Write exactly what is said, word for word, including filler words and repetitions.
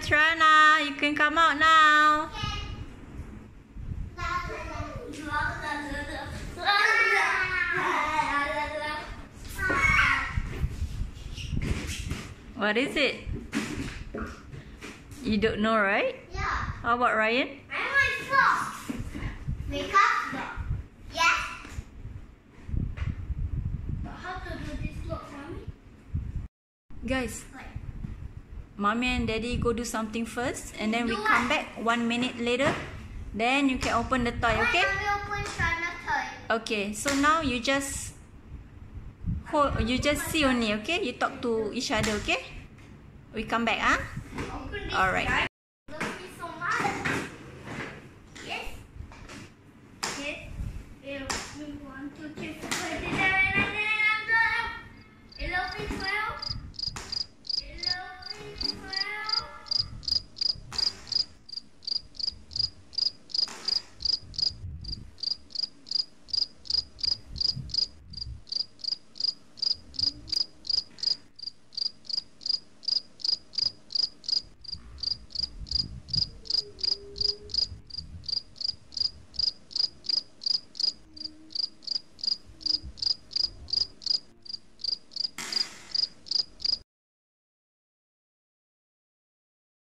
can try now. You can come out now. What is it? You don't know, right? Yeah. How about Ryan? I want fox. Makeup dog. Yes. But how to do this lock, mommy? Guys. What? Mommy and daddy go do something first, and then do we what? Come back one minute later. Then you can open the toy, okay? Why don't we open Shana toy? Okay. So now you just hold. You just see only, okay? You talk to each other, okay? We come back, ah. Huh? Alright.